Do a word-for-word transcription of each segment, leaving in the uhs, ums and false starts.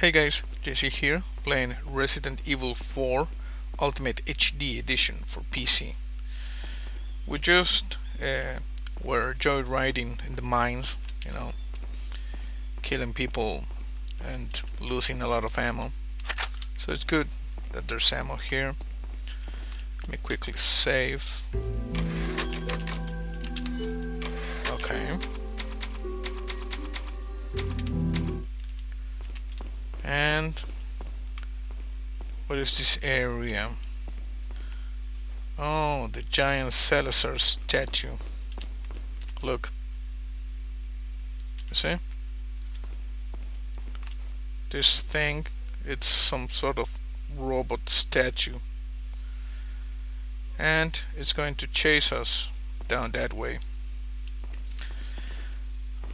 Hey guys, Jesse here, playing Resident Evil four Ultimate H D Edition for P C. We just uh, were joyriding in the mines, you know, killing people and losing a lot of ammo. So it's good that there's ammo here. Let me quickly save. Okay. And what is this area? Oh, the giant Salazar statue. Look. You see? This thing, it's some sort of robot statue. And it's going to chase us down that way.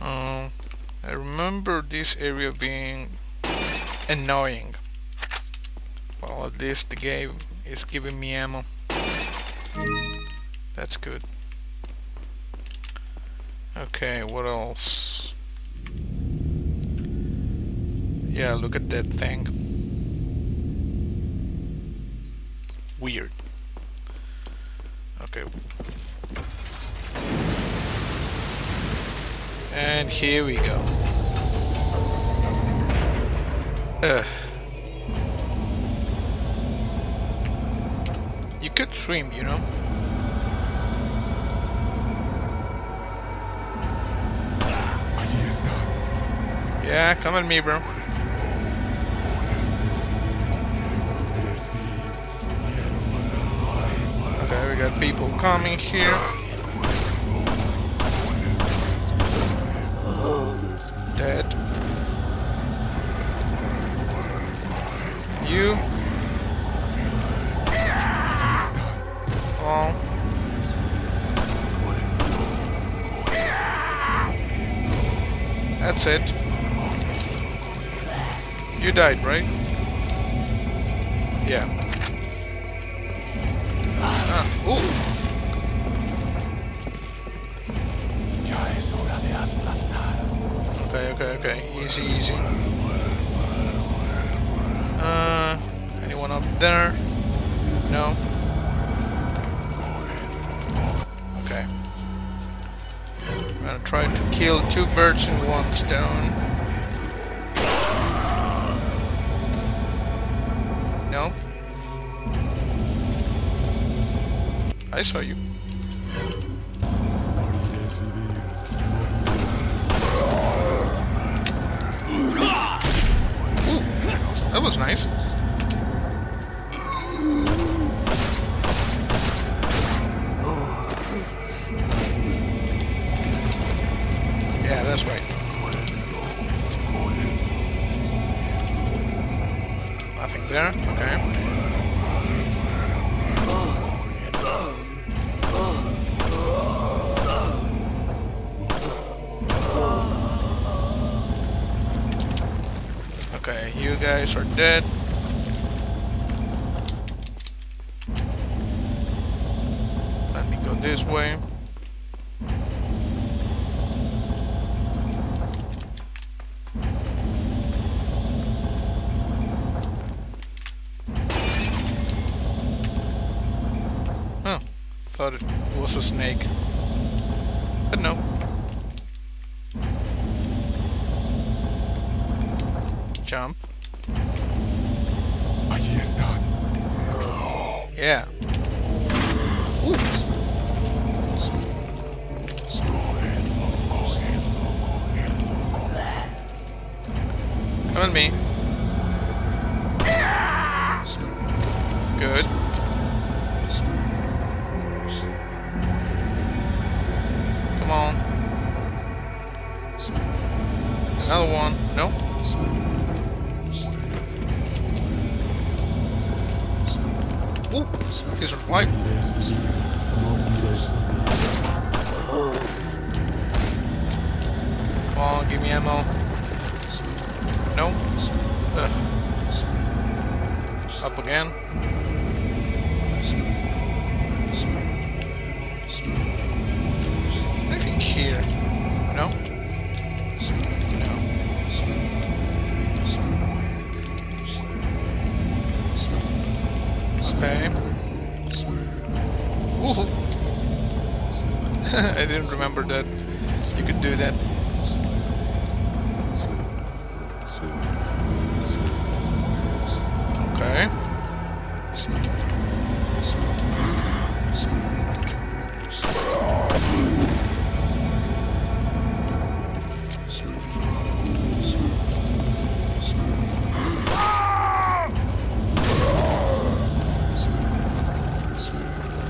Um, I remember this area being annoying. Well, at least the game is giving me ammo. That's good. Okay, what else? Yeah, look at that thing. Weird. Okay. And here we go. You could swim, you know. Yeah, come at me, bro. Okay, we got people coming here. Dead. You. Oh. That's it. You died, right? Yeah. Ah. Ooh. Okay, okay, okay. Easy, easy. Uh, anyone up there? No? Okay. I'm gonna try to kill two birds in one stone. No? I saw you. That was nice. Yeah, that's right. Nothing there. Okay. Okay, you guys are dead. Let me go this way. Huh, thought it was a snake, but no. Jump. Yeah. Oops. Come on me. Good. Come on. Another one. No. Ooh, he's alive. Come on, give me ammo. No. Ugh. Up again. Nothing here. No. No. Woohoo! I didn't remember that you could do that. Okay.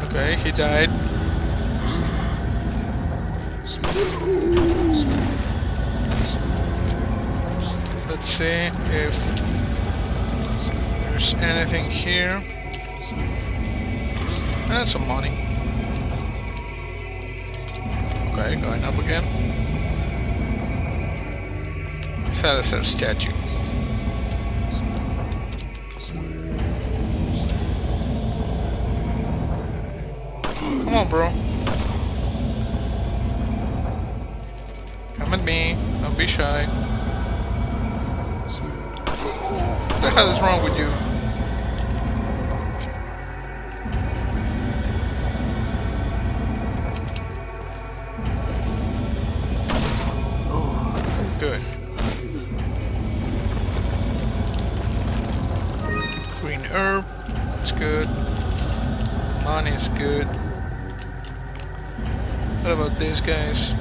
Okay, he died. Let's see if there's anything here. And some money. Okay, going up again. Salazar statue. Come on, bro. Come at me. Don't be shy. What the hell is wrong with you? Good. Green herb, that's good. Money is good. What about these guys?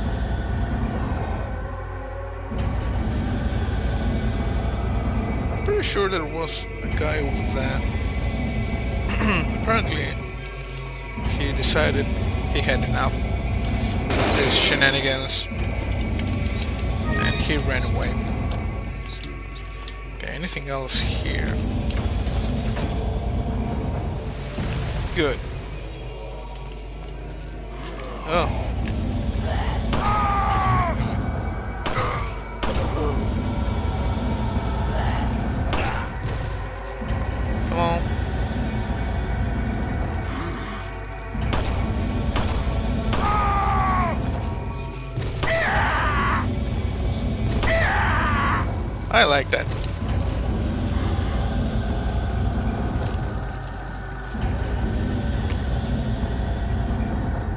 I'm pretty sure there was a guy with that. Apparently, he decided he had enough of these shenanigans. He ran away. Okay, anything else here? Good. Oh. Come on. I like that.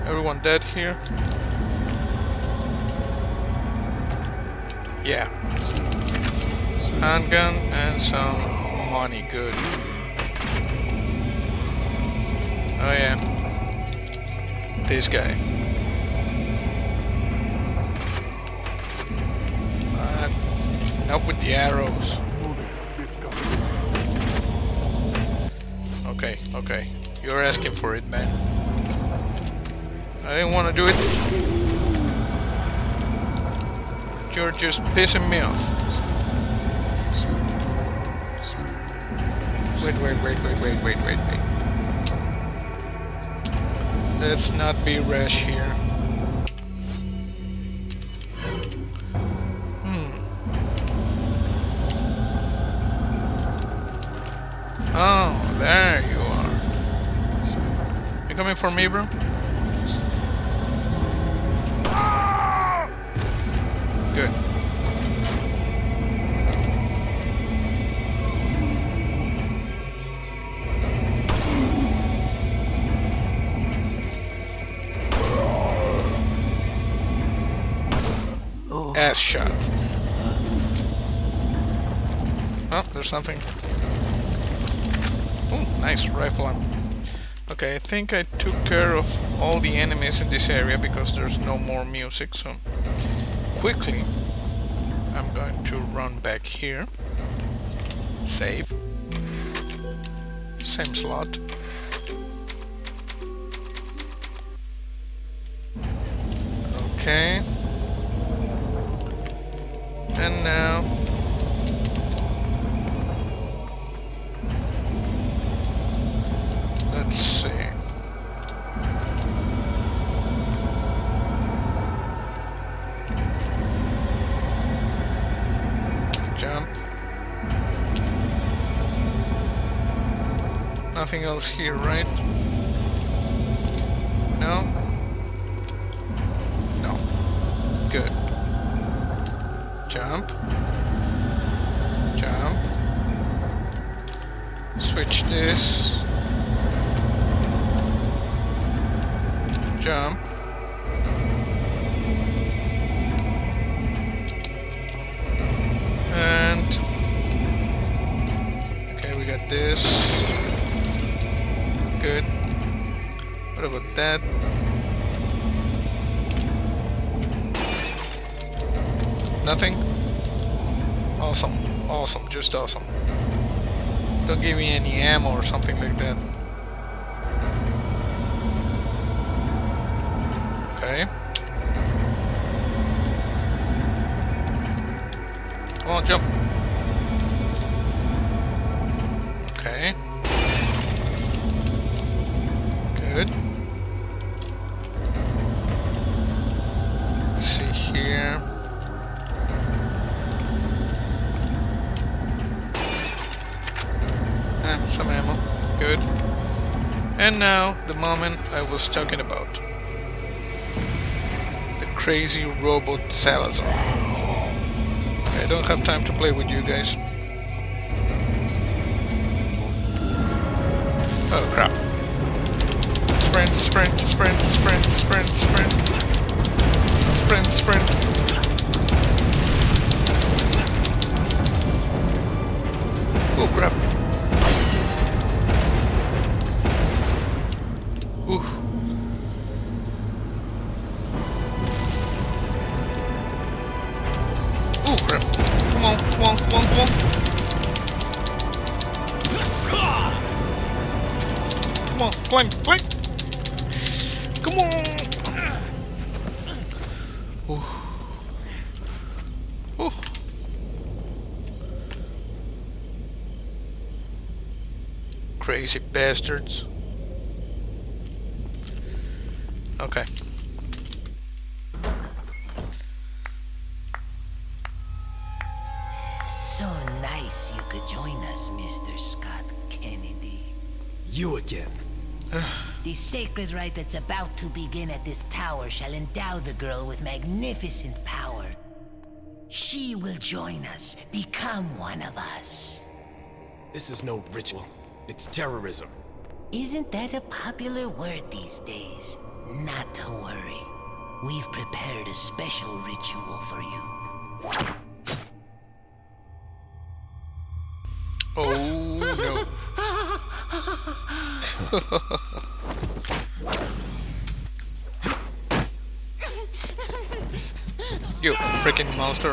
Everyone dead here? Yeah. Handgun and some money. Good. Oh yeah. This guy. Help with the arrows. Okay, okay. You're asking for it, man. I didn't want to do it. You're just pissing me off. Wait, wait, wait, wait, wait, wait, wait, wait. Let's not be rash here. Oh, there you are. You coming for me, bro? Good. Oh. Ass shot. Oh, there's something. Oh, nice rifle ammo. Okay, I think I took care of all the enemies in this area because there's no more music, so quickly I'm going to run back here. Save. Same slot. Okay. And now let's see. Jump. Nothing else here, right? No? No. Good. Jump. Jump. Switch this. jump. And... okay, we got this. Good. What about that? Nothing? Awesome. Awesome. Just awesome. Don't give me any ammo or something like that. Okay. Come on, jump. Okay. Good. Let's see here. Eh, some ammo. Good. And now, the moment I was talking about. Crazy robot Salazar. I don't have time to play with you guys. Oh crap. Sprint, sprint, sprint, sprint, sprint, sprint. Sprint, sprint. Oh crap. Oof. Come on, come on, come on. Come on, climb, climb. Come on. Ooh. Ooh. Crazy bastards. Okay. Join us, Mister Scott Kennedy. You again. The sacred rite that's about to begin at this tower shall endow the girl with magnificent power. She will join us, become one of us. This is no ritual. It's terrorism. Isn't that a popular word these days? Not to worry. We've prepared a special ritual for you. Oh no. You freaking monster.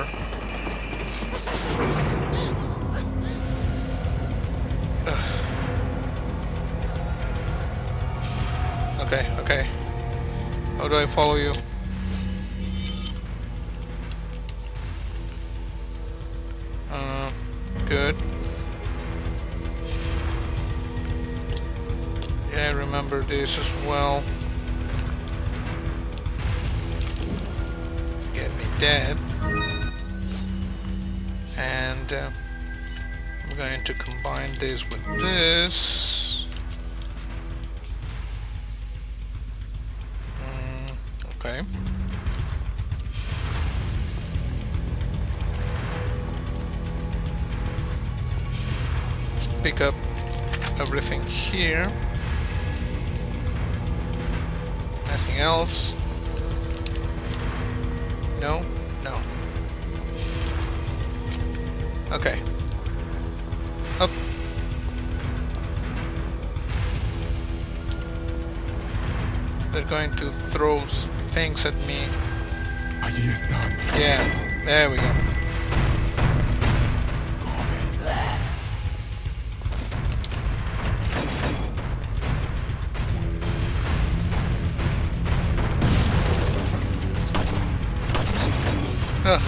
Okay, okay. How do I follow you? Uh, good. I remember this as well. Get me dead. And uh, I'm going to combine this with this. Mm, okay. Let's pick up everything here. Nothing else? No? No. Okay. Up. They're going to throw things at me. Yeah, there we go. Ugh.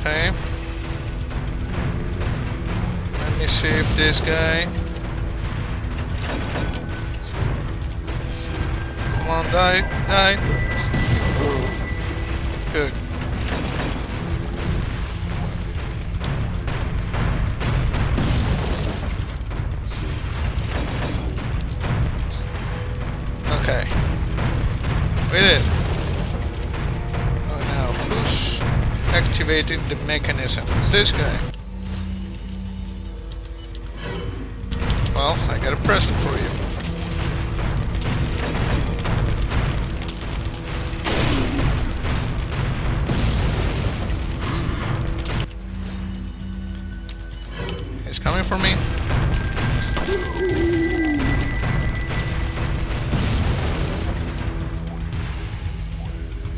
Okay. Let me see if this guy. Come on, die, die. Good. Okay. We did. activating the mechanism. This guy. Well, I got a present for you. He's coming for me.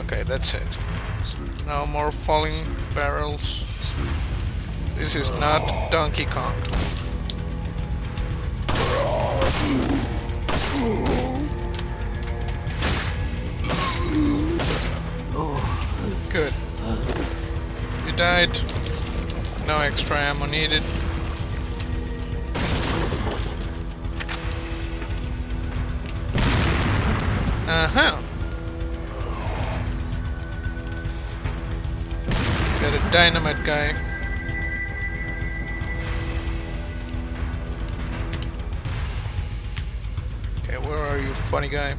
Okay, that's it. No more falling barrels. This is not Donkey Kong. Good. You died. No extra ammo needed. Uh-huh. Got a dynamite guy. Okay, where are you, funny guy?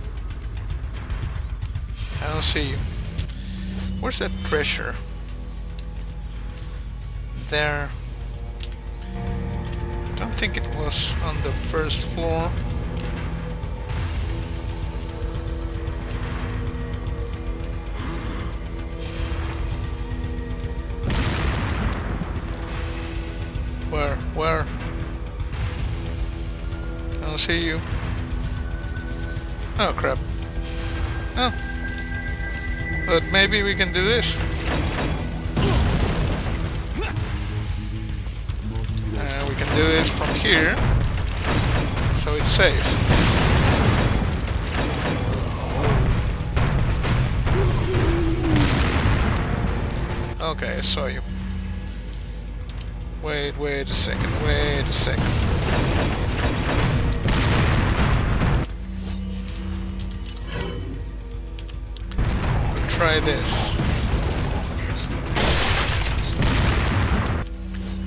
I don't see you. Where's that treasure? There. I don't think it was on the first floor. Where? Where? I don't see you. Oh crap. Oh. But maybe we can do this. Uh, we can do this from here. So it's safe. Okay, I saw you. Wait, wait a second, wait a second. We'll try this.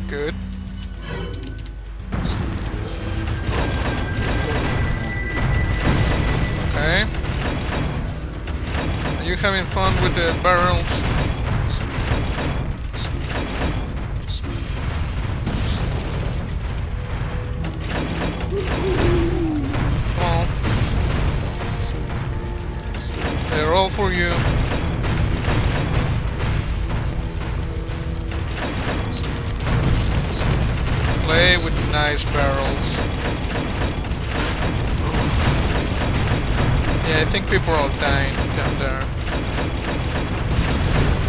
Good. Okay. Are you having fun with the barrels? They're all for you. Play with nice barrels. Yeah, I think people are dying down there.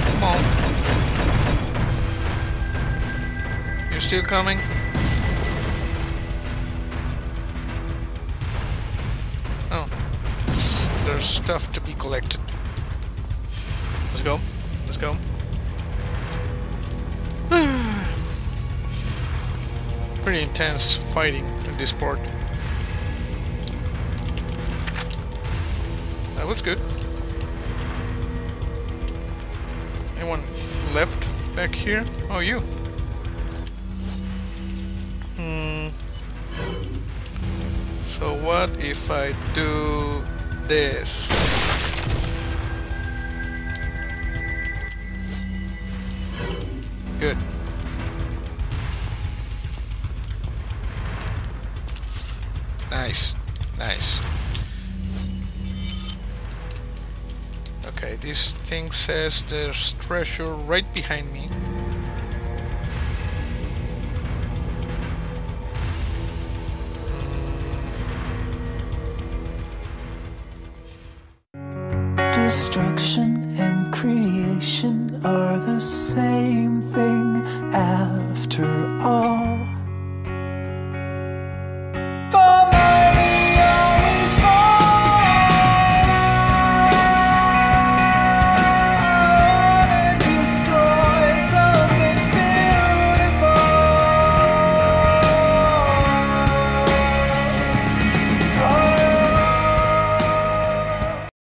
Come on. You're still coming? Oh. There's stuff to be collected. Let's go. Let's go. Pretty intense fighting in this part. That was good. Anyone left back here? Oh, you. Hmm. So what if I do this? Good. Nice. Nice. Okay, this thing says there's treasure right behind me. Destruction and creation are the same thing after all.